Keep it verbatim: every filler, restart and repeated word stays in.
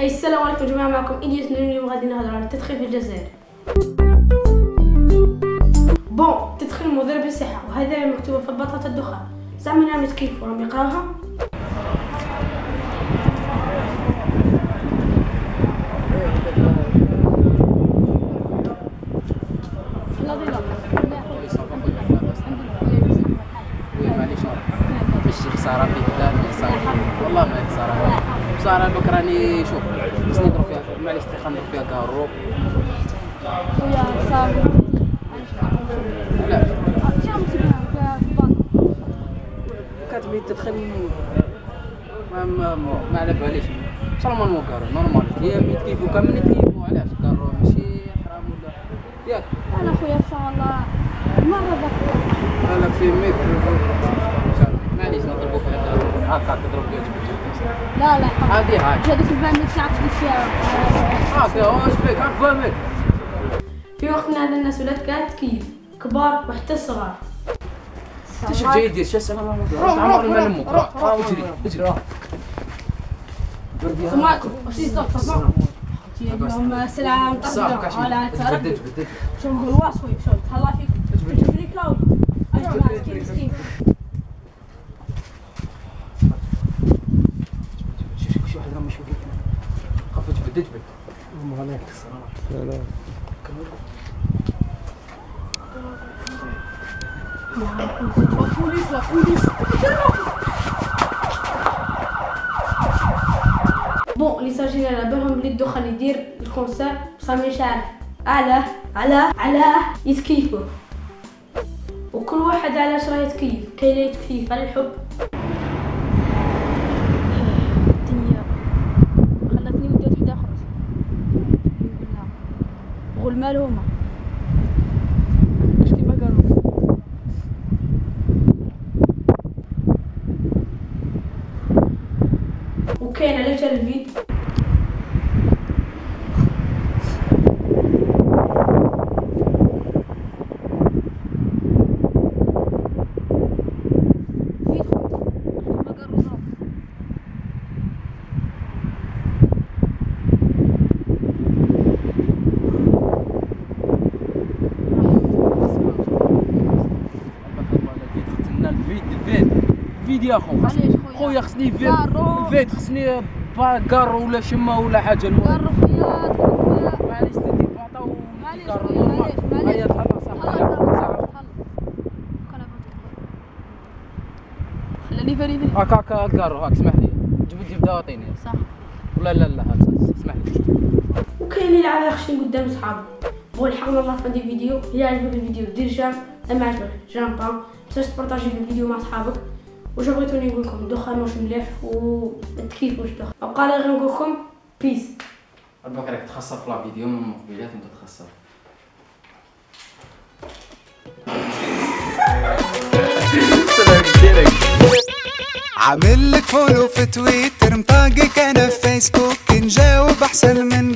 هاي السلام عليكم جماعة، معكم إلياس نورين. اليوم غادي نهضروا على التدخين في الجزائر. بون التدخين مضر بالصحة، وهذا مكتوب في بطاقة الدخان. زعما الناس كيفو راهم يقراوها. ماشي خسارة في الدار والله ما خسارة. بصراحة دوك راني شوف خصني نديرو فيها، معليش تخا ندير فيها كارو خويا صافي. لا تشام فيها الباط كاتبين التدخين ما ما على باليش نورمالمون كارو نورمال هي ملي تكيفو كاملين تكيفو. علاش كارو ماشي حرام ولا ياك؟ انا خويا ان شاء الله مرة باقي انا في ميك معليش نضربو فيها كارو هاكا تضرب فيها. لا لا عادي عادي هذيك الفاميك تاع الشارع. اه كاوش بك عاد فاميك. في وقتنا هذا الناس ولات كانت كيف كبار وحتى الصغار. انت شفت جاي يدير شا سلام عليكم عمر ما نموك. روح روح اجري اجري روح. سمعتوا واش يصدق تفضل تيهم سلعه مطرقه ولا تردد بدد شوف الواصوي شوف الله فيك تجيب لي كلاود. اجي كيف مسكين تجبد اللهم عليك السلام. سلام بوليس لا بوليس. بون لي ساجين على بالهم بلي الدخان يدير الكونسير بصح مانيش عارف علاه علاه علاه يتكيفوا. وكل واحد علاش راه يتكيف. كاين اللي يتكيف على الحب. والمال هما مش كيما قالوا وكاين على وجه الفيد. فيد يا خو خويا خصني فيد فيد خصني باكار ولا شمه ولا حاجه. المهم معليش ندير باطا ومعليش معليش تهلا صافي خلاني فريد هاك هاك هاك هاك اسمح لي جبد لي بدواطيني صح ولا لا لا اسمح لي. وكاين اللي يلعب يخشين قدام صحابه. والحمد لله في هذا الفيديو. الى عجبك الفيديو دير جام اما عجبك جام بام ما تنساش تبارطاجي الفيديو مع صحابك. واش بغيتوني نقول لكم؟ الدخان واش مليح والتكييف واش دخل. بقى غير نقول لكم بيس. باقي راك تخسر في لا فيديو من المقبلات انت تخسر. عامل لك فولو في تويتر مطاقك انا في فيسبوك نجاوب احسن من